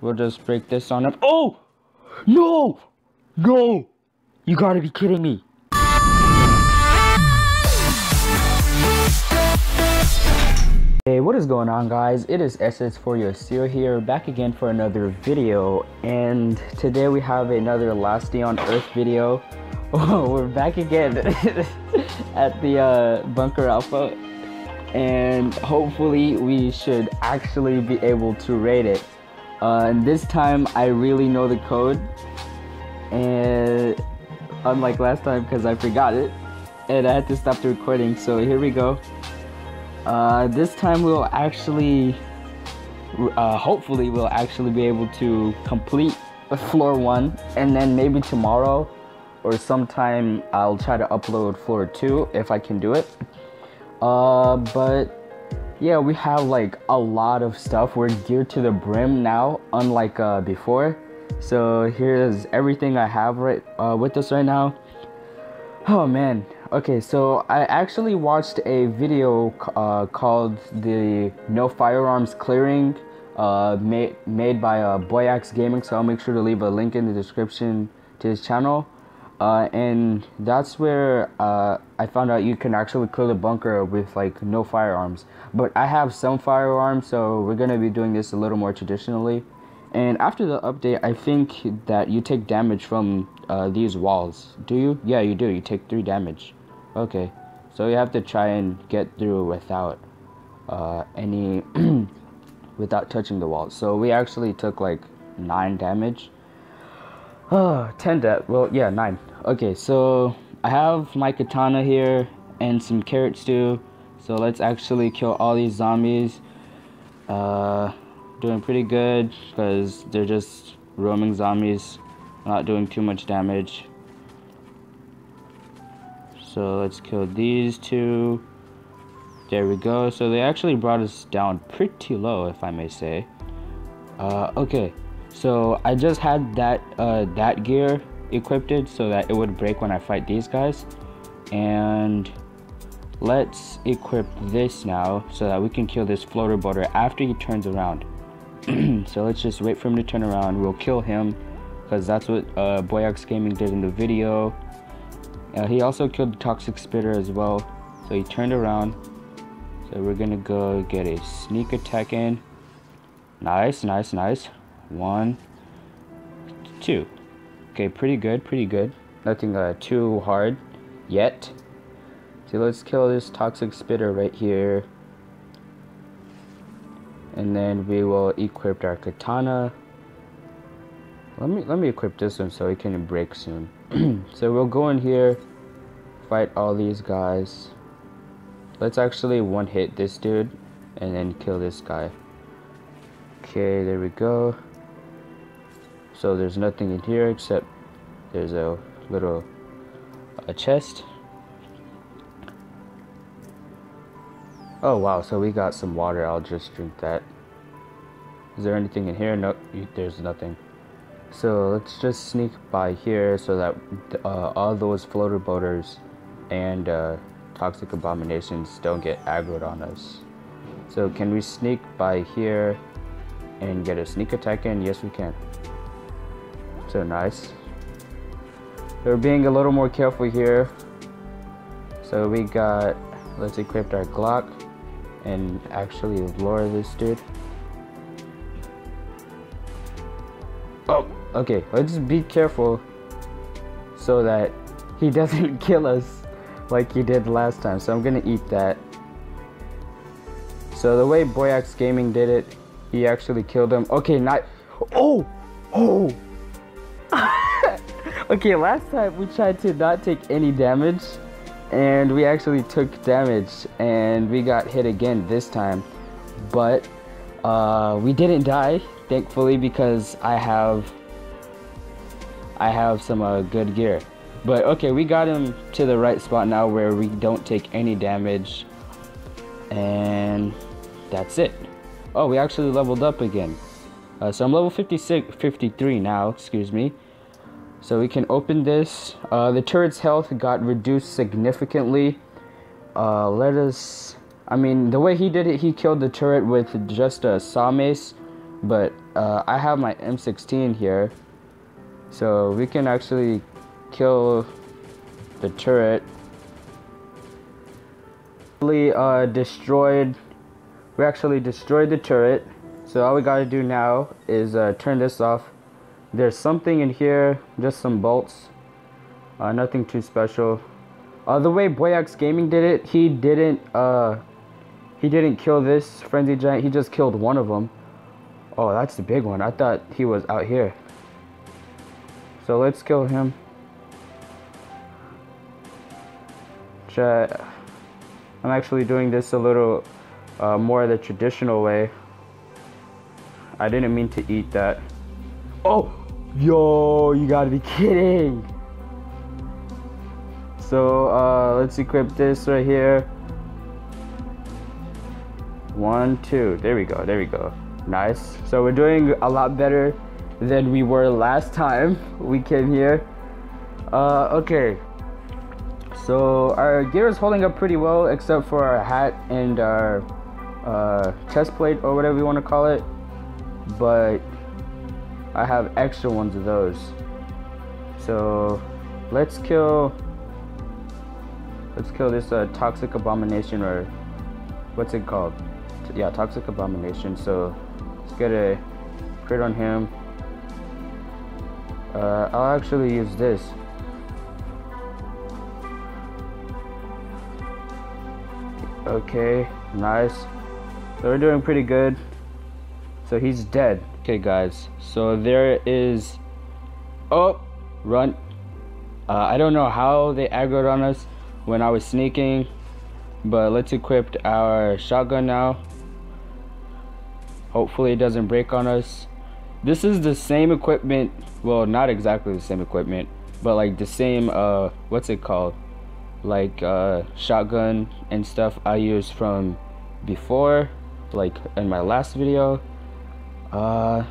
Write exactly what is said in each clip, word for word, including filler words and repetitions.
We'll just break this on up. Oh! No! No! You gotta be kidding me. Hey, what is going on, guys? It is S S four yaasir here, back again for another video. And today we have another Last Day on Earth video. Oh, we're back again at the uh, Bunker Alpha. And hopefully we should actually be able to raid it. Uh, and this time I really know the code, and unlike last time because I forgot it and I had to stop the recording. So here we go. Uh, this time we'll actually, uh, hopefully we'll actually be able to complete floor one, and then maybe tomorrow or sometime I'll try to upload floor two if I can do it. Uh, but yeah, we have like a lot of stuff. We're geared to the brim now, unlike uh, before. So here's everything I have right uh, with us right now. Oh man. Okay, so I actually watched a video uh, called the No Firearms Clearing, uh, made made by uh, Boyax Gaming. So I'll make sure to leave a link in the description to his channel. Uh, and that's where uh, I found out you can actually clear the bunker with like no firearms. But I have some firearms, so we're gonna be doing this a little more traditionally. And after the update, I think that you take damage from uh, these walls. Do you? Yeah, you do. You take three damage. Okay, so you have to try and get through without uh, any without touching the wall. So we actually took like nine damage. Oh, ten death. Well, yeah, nine. Okay, so I have my katana here and some carrots too. So let's actually kill all these zombies. Uh, doing pretty good because they're just roaming zombies, not doing too much damage. So let's kill these two. There we go. So they actually brought us down pretty low, if I may say. Uh, okay. So I just had that uh, that gear equipped so that it would break when I fight these guys. And let's equip this now so that we can kill this floater boater after he turns around. So let's just wait for him to turn around. We'll kill him because that's what uh, Boyax Gaming did in the video. Uh, he also killed the toxic spitter as well. So he turned around. So we're gonna go get a sneak attack in. Nice, nice, nice. One, two. Okay, pretty good, pretty good. Nothing uh, too hard yet. So let's kill this toxic spitter right here. And then we will equip our katana. Let me let me equip this one so it can break soon. So we'll go in here, fight all these guys. Let's actually one hit this dude and then kill this guy. Okay, there we go. So there's nothing in here except there's a little a chest. Oh wow, so we got some water. I'll just drink that. Is there anything in here? No, there's nothing. So let's just sneak by here so that uh, all those floater boaters and uh, toxic abominations don't get aggroed on us. So can we sneak by here and get a sneak attack in? Yes, we can. So nice. We're being a little more careful here. So we got, let's equip our Glock and actually lure this dude. Oh, okay, let's be careful so that he doesn't kill us like he did last time. So I'm gonna eat that. So the way Boyax Gaming did it, he actually killed him. Okay, not, oh, oh. Okay, last time we tried to not take any damage, and we actually took damage, and we got hit again this time. But uh, we didn't die, thankfully, because I have I have some uh, good gear. But okay, we got him to the right spot now where we don't take any damage, and that's it. Oh, we actually leveled up again. Uh, so I'm level fifty-six, fifty-three now, excuse me. So we can open this. Uh, the turret's health got reduced significantly. Uh, let us, I mean, the way he did it, he killed the turret with just a saw mace. but uh, I have my M sixteen here, so we can actually kill the turret. We uh, destroyed we actually destroyed the turret, so all we gotta do now is uh, turn this off. There's something in here, just some bolts, uh, nothing too special. Uh, the way Boyax Gaming did it, he didn't uh, he didn't kill this frenzy giant, he just killed one of them. Oh, that's the big one. I thought he was out here. So let's kill him. Chat, I'm actually doing this a little uh, more the traditional way. I didn't mean to eat that. Oh, yo, you gotta be kidding. So uh, let's equip this right here. One, two, there we go, there we go. Nice. So we're doing a lot better than we were last time we came here. Uh, okay. So our gear is holding up pretty well, except for our hat and our uh, chest plate, or whatever you want to call it. But I have extra ones of those. So let's kill. Let's kill this uh, toxic abomination, or what's it called? Yeah, toxic abomination. So let's get a crit on him. Uh, I'll actually use this. Okay, nice. So we're doing pretty good. So he's dead. Okay, guys. So there is. Oh, run! Uh, I don't know how they aggroed on us when I was sneaking, but let's equip our shotgun now. Hopefully it doesn't break on us. This is the same equipment, well, not exactly the same equipment, but like the same uh what's it called, like uh shotgun and stuff I used from before, like in my last video. Uh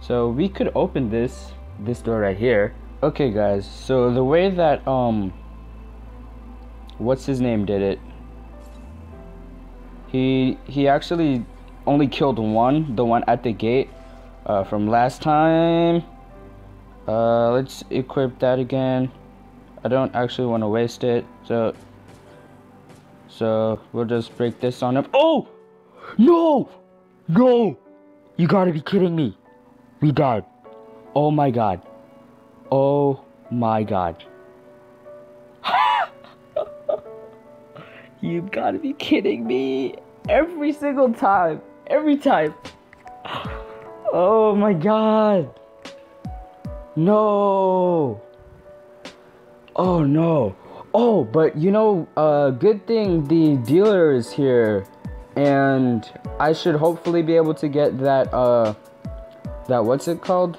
so we could open this this door right here. Okay, guys, so the way that um what's his name did it, he he actually only killed one, the one at the gate uh, from last time. Uh, let's equip that again. I don't actually want to waste it, so so we'll just break this on him. Oh no, no, you gotta be kidding me, we died. Oh my god, oh my god. You gotta be kidding me. Every single time, every time. Oh my god, no, oh no. Oh, but you know, uh good thing the dealer is here, and I should hopefully be able to get that uh that what's it called,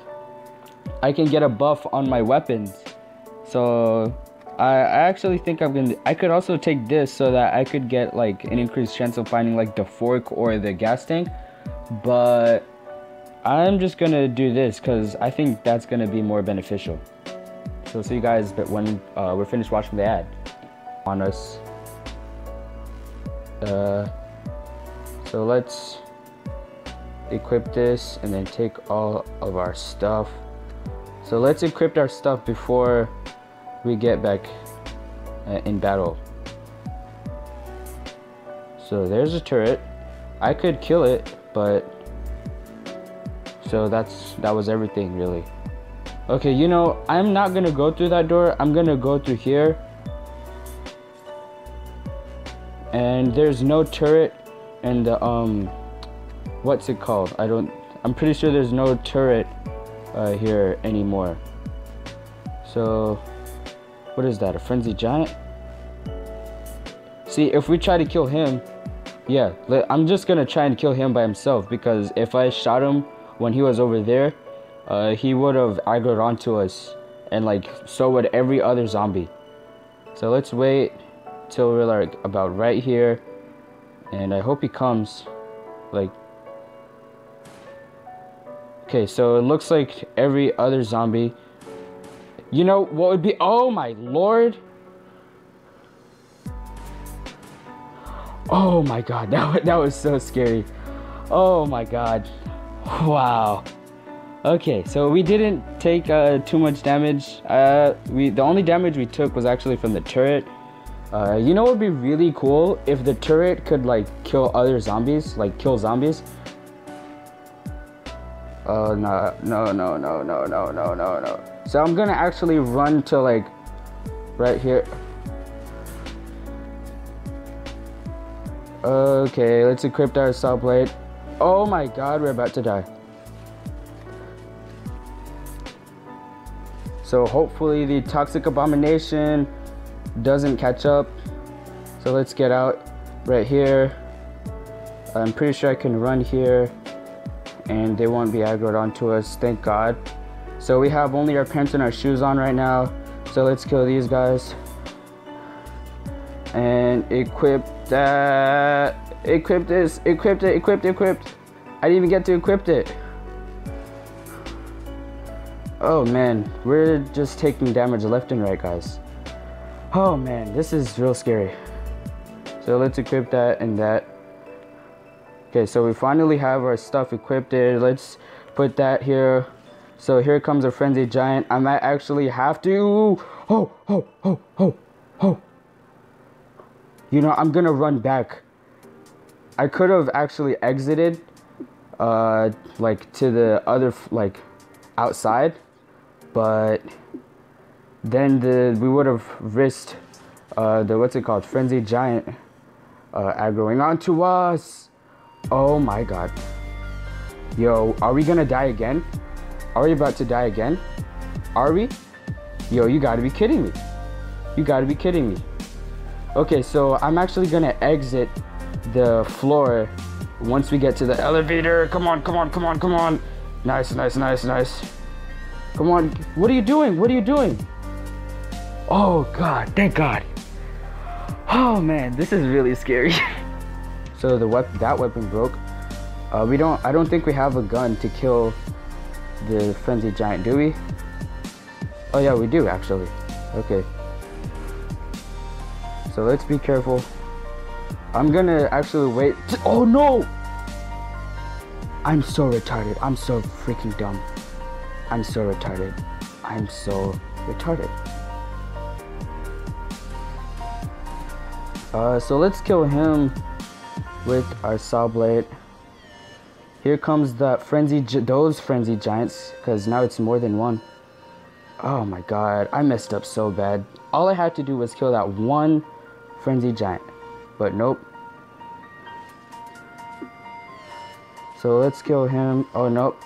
I can get a buff on my weapons. So I actually think I'm gonna, I could also take this so that I could get like an increased chance of finding like the fork or the gas tank, but I'm just gonna do this because I think that's gonna be more beneficial. So see you guys, but when uh, we're finished watching the ad on us. Uh, so let's equip this and then take all of our stuff. So let's equip our stuff before we get back uh, in battle. So there's a turret. I could kill it, but so that's that was everything really. Okay, you know, I'm not gonna go through that door. I'm gonna go through here, and there's no turret and the um what's it called, I don't I'm pretty sure there's no turret uh, here anymore. So what is that, a frenzy giant? See, if we try to kill him, yeah, I'm just gonna try and kill him by himself, because if I shot him when he was over there, uh, he would have aggroed onto us, and like so would every other zombie. So let's wait till we're like about right here, and I hope he comes. Like, okay, so it looks like every other zombie. You know what would be, oh my lord, oh my god, that, that was so scary. Oh my god, Wow. Okay, so we didn't take uh, too much damage. Uh, we the only damage we took was actually from the turret. Uh, you know what would be really cool? If the turret could like kill other zombies, like kill zombies. Oh, no, no, no, no, no, no, no, no, no. So I'm gonna actually run to like right here. Okay, let's equip our saw blade. Oh my god, we're about to die. So hopefully the toxic abomination doesn't catch up. So let's get out right here. I'm pretty sure I can run here and they won't be aggroed onto us, thank god. So we have only our pants and our shoes on right now. So let's kill these guys and equip that. Equip this, equipped it, equipped, equipped. I didn't even get to equip it. Oh man, we're just taking damage left and right, guys. Oh man, this is real scary. So let's equip that and that. Okay, so we finally have our stuff equipped there. Let's put that here. So here comes a frenzied giant. I might actually have to. Oh, oh, oh, oh, oh. You know, I'm gonna run back. I could have actually exited, uh, like to the other, like outside, but then the we would have risked uh, the what's it called, frenzied giant uh, aggroing onto us. Oh my god, yo, are we gonna die again? Are we about to die again? Are we? Yo, you gotta be kidding me! You gotta be kidding me! Okay, so I'm actually gonna exit the floor once we get to the elevator. Come on, come on, come on, come on! Nice, nice, nice, nice! Come on! What are you doing? What are you doing? Oh god! Thank god! Oh man, this is really scary. So the wep that weapon broke. Uh, we don't. I don't think we have a gun to kill the frenzied giant, do we? Oh yeah, we do actually. Okay. So let's be careful. I'm gonna actually wait. Oh no! I'm so retarded. I'm so freaking dumb. I'm so retarded. I'm so retarded. Uh, so let's kill him with our saw blade. Here comes that frenzy, those frenzy giants, because now it's more than one. Oh my god, I messed up so bad. All I had to do was kill that one frenzy giant, but nope. So let's kill him. Oh nope.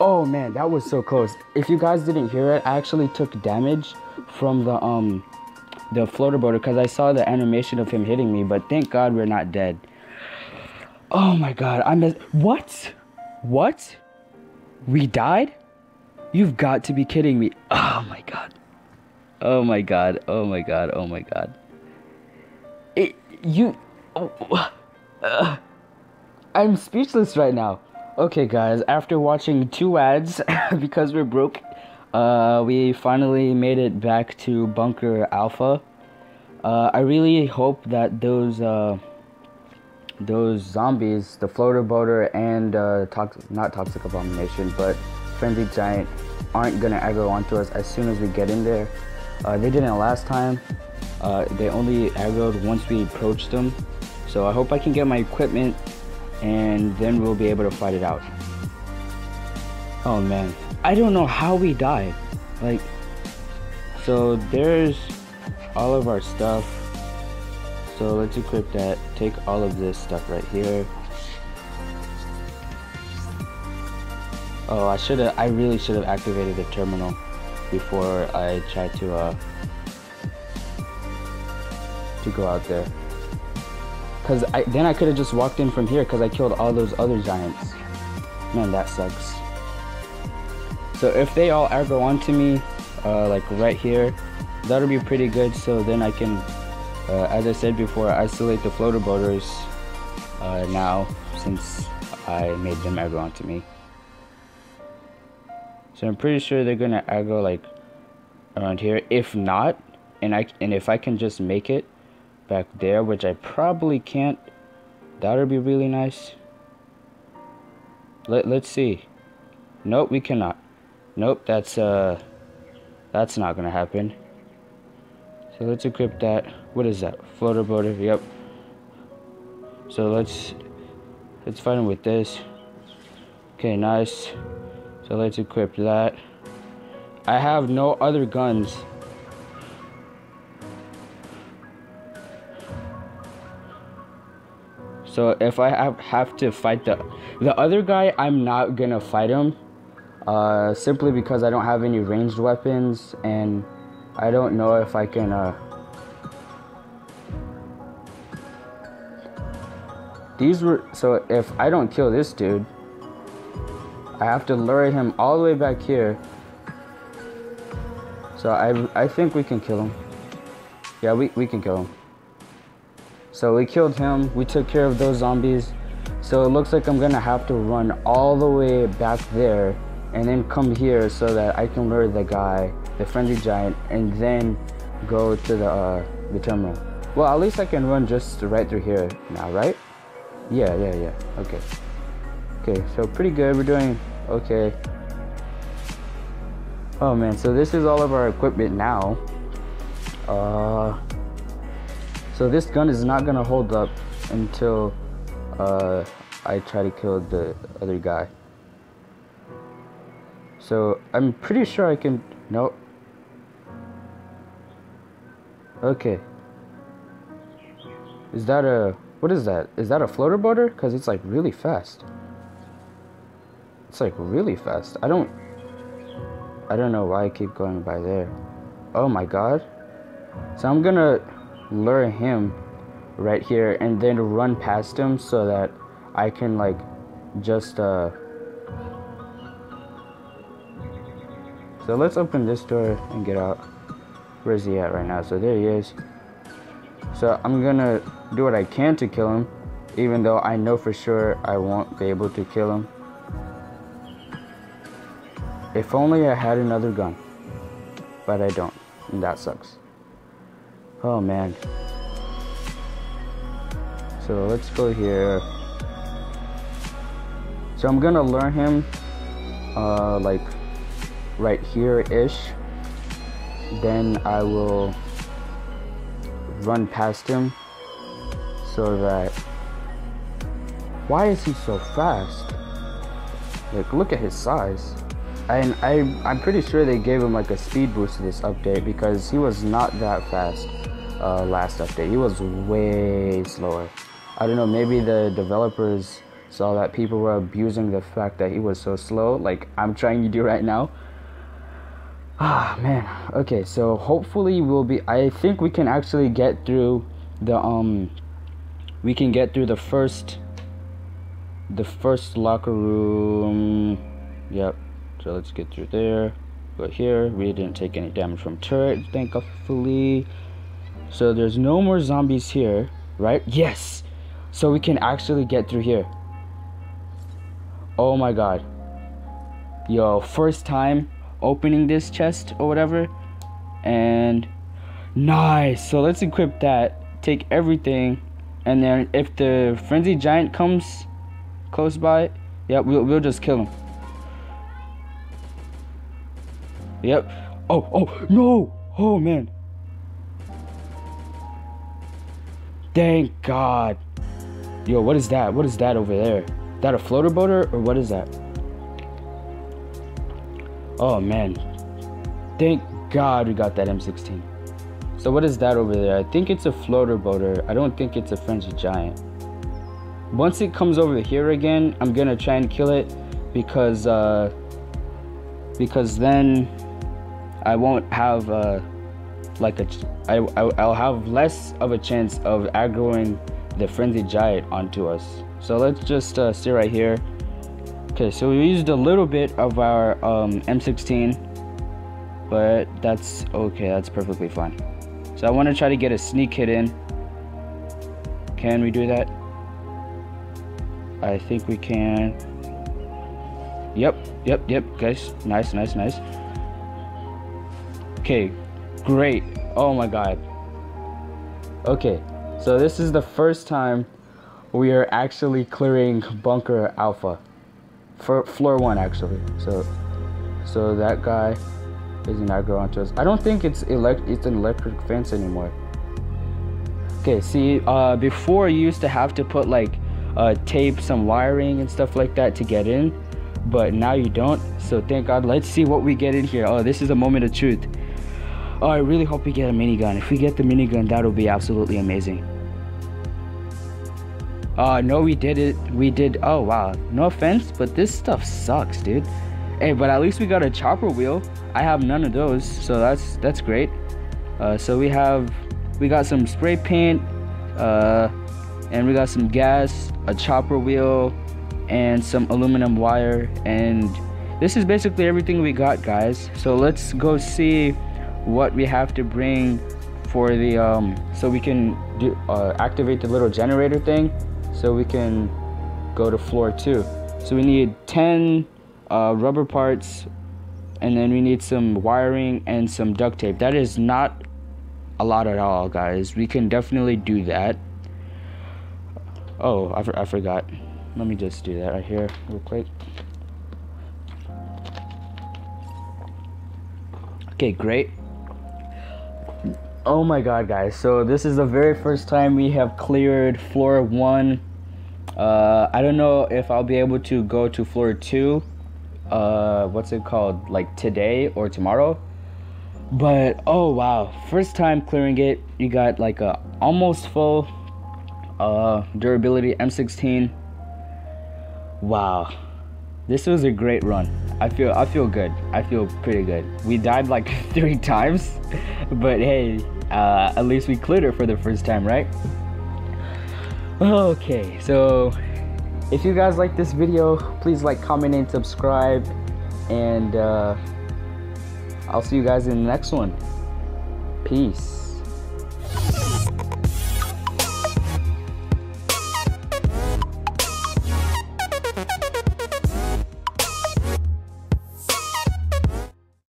Oh man, that was so close. If you guys didn't hear it, I actually took damage from the um the floater boater because I saw the animation of him hitting me, but thank god we're not dead. Oh my god, I missed. What? What? We died? You've got to be kidding me. Oh my god. Oh my god. Oh my god. Oh my god. It, you. Oh, uh, I'm speechless right now. Okay, guys, after watching two ads because we're broke, uh, we finally made it back to Bunker Alpha. Uh, I really hope that those. Uh, those zombies, the floater boater and uh toxic, not toxic abomination but frenzied giant, aren't gonna aggro onto us as soon as we get in there. Uh they didn't last time. Uh they only aggroed once we approached them, so I hope I can get my equipment and then we'll be able to fight it out. Oh man, I don't know how we died. Like, so there's all of our stuff. So let's equip that, take all of this stuff right here. Oh, I should have, I really should have activated the terminal before I tried to, uh, to go out there. Cause I, then I could have just walked in from here cause I killed all those other giants. Man, that sucks. So if they all aggro onto me, uh, like right here, that'll be pretty good, so then I can, Uh, as I said before, isolate the floater boaters uh, now since I made them aggro onto me. So I'm pretty sure they're gonna aggro like around here. If not, and I and if I can just make it back there, which I probably can't, that'll be really nice. Let, let's see. Nope, we cannot. Nope, that's uh that's not gonna happen. So let's equip that. What is that? Floater motor, yep. So let's let's fight him with this. Okay, nice. So let's equip that. I have no other guns. So if I have to fight the the other guy, I'm not gonna fight him. Uh, simply because I don't have any ranged weapons and I don't know if I can uh... these were so if I don't kill this dude, I have to lure him all the way back here. So I, I think we can kill him. Yeah, we, we can kill him. So we killed him, we took care of those zombies. So it looks like I'm gonna have to run all the way back there and then come here so that I can lure the guy, the friendly giant, and then go to the uh, the terminal. Well, at least I can run just right through here now, right? Yeah, yeah, yeah, okay. Okay, so pretty good, we're doing okay. Oh man, so this is all of our equipment now. Uh, so this gun is not gonna hold up until uh, I try to kill the other guy. So I'm pretty sure I can, nope. Okay. Is that a, what is that? Is that a floater boater? Cause it's like really fast. It's like really fast. I don't, I don't know why I keep going by there. Oh my God. So I'm gonna lure him right here and then run past him so that I can like just, uh, so let's open this door and get out. Where is he at right now? So there he is. So I'm gonna do what I can to kill him, even though I know for sure I won't be able to kill him. If only I had another gun, but I don't, and that sucks. Oh man. So let's go here. So I'm gonna lure him, uh, like, right here-ish, then I will run past him so that, why is he so fast? Like, look at his size. And I, I'm pretty sure they gave him like a speed boost to this update because he was not that fast uh, last update. He was way slower. I don't know, maybe the developers saw that people were abusing the fact that he was so slow, like I'm trying to do right now. Ah, man. Okay, so hopefully we'll be, I think we can actually get through the um we can get through the first the first locker room. Yep. So let's get through there. Go here. We didn't take any damage from turret, thankfully. So there's no more zombies here, right? Yes. So we can actually get through here. Oh my God. Yo, first time opening this chest or whatever, and nice. So let's equip that, take everything, and then if the frenzy giant comes close by, yeah, we'll, we'll just kill him. Yep. Oh, oh no, oh man, thank God. Yo, what is that? What is that over there? That a floater boater or what is that? Oh man, thank God we got that M sixteen. So what is that over there? I think it's a floater boater. I don't think it's a frenzy giant. Once it comes over here again, I'm gonna try and kill it because uh, because then I won't have uh, like a I, I I'll have less of a chance of aggroing the frenzy giant onto us. So let's just uh, stay right here. Okay, so we used a little bit of our um, M sixteen, but that's okay, that's perfectly fine. So I want to try to get a sneak hit in. Can we do that? I think we can. Yep, yep, yep, guys. Nice, nice, nice. Okay, great. Oh my God. Okay, so this is the first time we are actually clearing Bunker Alpha. for floor one actually. So so that guy is an aggro onto us. I don't think it's elect it's an electric fence anymore. Okay, see, uh, before you used to have to put like uh, tape, some wiring and stuff like that to get in, but now you don't. So thank God. Let's see what we get in here. Oh, this is a moment of truth. Oh, I really hope we get a minigun. If we get the minigun, that'll be absolutely amazing. Uh, no, we did it. We did. Oh, wow. No offense, but this stuff sucks, dude. Hey, but at least we got a chopper wheel. I have none of those, so that's that's great. Uh, so we have... we got some spray paint, uh, and we got some gas, a chopper wheel, and some aluminum wire, and this is basically everything we got, guys. So let's go see what we have to bring for the um, so we can do, uh, activate the little generator thing, so we can go to floor two. So we need ten uh, rubber parts, and then we need some wiring and some duct tape. That is not a lot at all, guys. We can definitely do that. Oh, I, for I forgot. Let me just do that right here real quick. Okay, great. Oh my god, guys, so this is the very first time we have cleared floor one. uh I don't know if I'll be able to go to floor two, uh what's it called, like today or tomorrow. But oh wow, first time clearing it. You got like a almost full uh durability M sixteen. Wow, this was a great run. I feel I feel good. I feel pretty good. We died like three times, but hey, uh at least we cleared it for the first time, right? Okay, so if you guys like this video, please like, comment, and subscribe, and uh I'll see you guys in the next one. Peace.